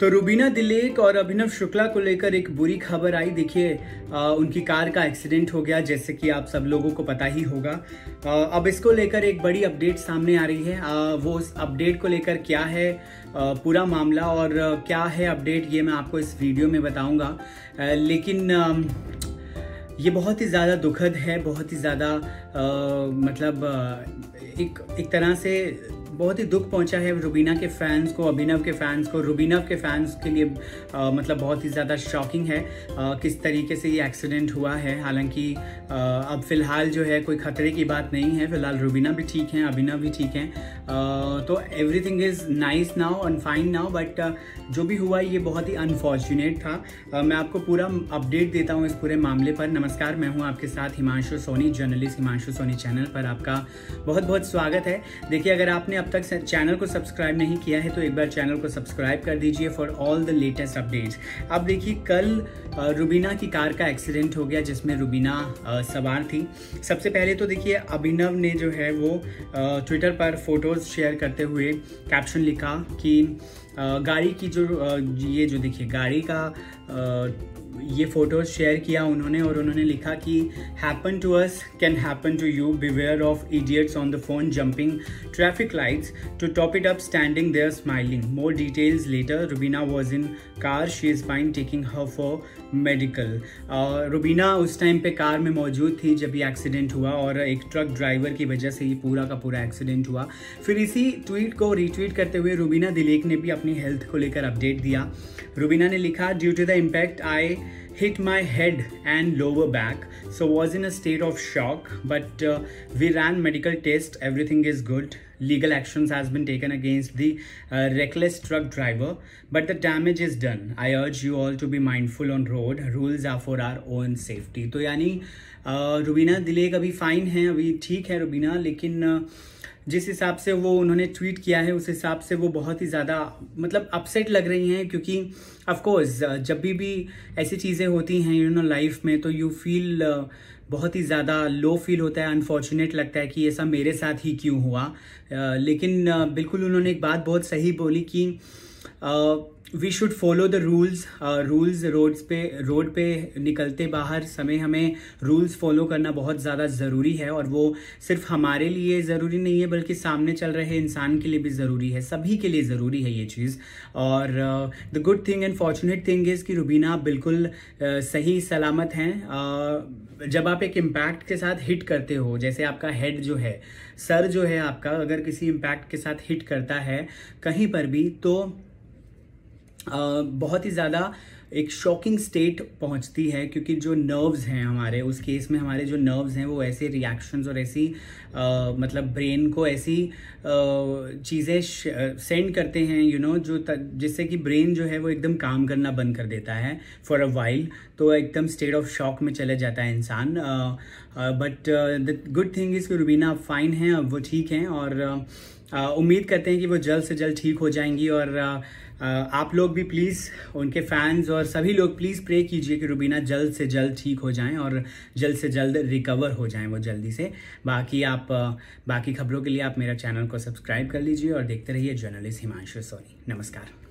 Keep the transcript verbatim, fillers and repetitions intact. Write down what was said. तो रुबीना दिलेक और अभिनव शुक्ला को लेकर एक बुरी खबर आई। देखिए उनकी कार का एक्सीडेंट हो गया, जैसे कि आप सब लोगों को पता ही होगा। आ, अब इसको लेकर एक बड़ी अपडेट सामने आ रही है। आ, वो उस अपडेट को लेकर क्या है आ, पूरा मामला और आ, क्या है अपडेट, ये मैं आपको इस वीडियो में बताऊंगा। आ, लेकिन आ, ये बहुत ही ज़्यादा दुखद है, बहुत ही ज़्यादा मतलब आ, एक एक तरह से बहुत ही दुख पहुंचा है रुबीना के फैंस को, अभिनव के फैंस को। रुबीना के फैंस के लिए आ, मतलब बहुत ही ज़्यादा शॉकिंग है आ, किस तरीके से ये एक्सीडेंट हुआ है। हालांकि अब फ़िलहाल जो है कोई ख़तरे की बात नहीं है, फ़िलहाल रुबीना भी ठीक हैं, अभिनव भी ठीक हैं। तो everything is nice now and fine now, but जो भी हुआ ये बहुत ही अनफॉर्चुनेट था। आ, मैं आपको पूरा अपडेट देता हूँ इस पूरे मामले पर। नमस्कार, मैं हूँ आपके साथ हिमांशु सोनी, जर्नलिस्ट। हिमांशु सोनी चैनल पर आपका बहुत बहुत स्वागत है। देखिए, अगर आपने अब तक चैनल को सब्सक्राइब नहीं किया है तो एक बार चैनल को सब्सक्राइब कर दीजिए for all the latest updates. अब देखिए, कल रुबीना की कार का एक्सीडेंट हो गया जिसमें रुबीना सवार थी। सबसे पहले तो देखिए, अभिनव ने जो है वो ट्विटर पर फोटोज़ शेयर करते हुए कैप्शन लिखा कि गाड़ी की जो ये जो देखिए गाड़ी का ये फ़ोटोज़ शेयर किया उन्होंने और उन्होंने लिखा कि happen to us can happen to you, beware of idiots on the phone jumping traffic lights to top it up, standing there smiling, more details later, Rubina was in car, she is fine, taking her for medical. Rubina उस time पे car में मौजूद थी जब ये accident हुआ और एक ट्रक ड्राइवर की वजह से ये पूरा का पूरा एक्सीडेंट हुआ। फिर इसी ट्वीट को रीट्वीट करते हुए रुबीना दिलेक ने भी अपनी हेल्थ को लेकर अपडेट दिया। रुबीना ने लिखा, due to the impact I hit my head and lower back, so was in a state of shock, but uh, we ran medical test, everything is good, legal actions has been taken against the uh, reckless truck driver, but the damage is done. I urge you all to be mindful on road, rules are for our own safety. तो यानी रुबीना दिलेक अभी fine है, अभी ठीक है रुबीना, लेकिन जिस हिसाब से वो उन्होंने ट्वीट किया है उस हिसाब से वो बहुत ही ज़्यादा मतलब अपसेट लग रही हैं, क्योंकि ऑफ कोर्स जब भी भी ऐसी चीज़ें होती हैं यू नो लाइफ में तो यू फील बहुत ही ज़्यादा लो फील होता है, अनफॉर्चुनेट लगता है कि ये सब मेरे साथ ही क्यों हुआ। uh, लेकिन uh, बिल्कुल उन्होंने एक बात बहुत सही बोली कि we should follow the rules. Rules roads पे रोड पे निकलते बाहर समय हमें रूल्स फॉलो करना बहुत ज़्यादा ज़रूरी है, और वो सिर्फ हमारे लिए ज़रूरी नहीं है बल्कि सामने चल रहे इंसान के लिए भी ज़रूरी है, सभी के लिए ज़रूरी है ये चीज़। और the good thing and fortunate thing is कि रुबीना बिल्कुल uh, सही सलामत हैं। uh, जब आप एक इम्पैक्ट के साथ हिट करते हो, जैसे आपका हेड जो है, सर जो है आपका, अगर किसी इम्पैक्ट के साथ हिट करता है कहीं पर भी तो Uh, बहुत ही ज़्यादा एक शॉकिंग स्टेट पहुंचती है, क्योंकि जो नर्व्स हैं हमारे, उस केस में हमारे जो नर्व्स हैं वो ऐसे रिएक्शंस और ऐसी uh, मतलब ब्रेन को ऐसी uh, चीज़ें सेंड करते हैं यू you नो know, जो जिससे कि ब्रेन जो है वो एकदम काम करना बंद कर देता है फॉर अ वाइल, तो एकदम स्टेट ऑफ शॉक में चले जाता है इंसान। But the good thing is कि रुबीना फाइन हैं, वो ठीक हैं, और uh, Uh, उम्मीद करते हैं कि वो जल्द से जल्द ठीक हो जाएंगी। और uh, uh, आप लोग भी प्लीज़, उनके फैंस और सभी लोग प्लीज़ प्रे कीजिए कि रुबीना जल्द से जल्द ठीक हो जाएं और जल्द से जल्द रिकवर हो जाएं वो जल्दी से। बाकी आप uh, बाकी खबरों के लिए आप मेरा चैनल को सब्सक्राइब कर लीजिए और देखते रहिए जर्नलिस्ट हिमांशु सोनी। नमस्कार।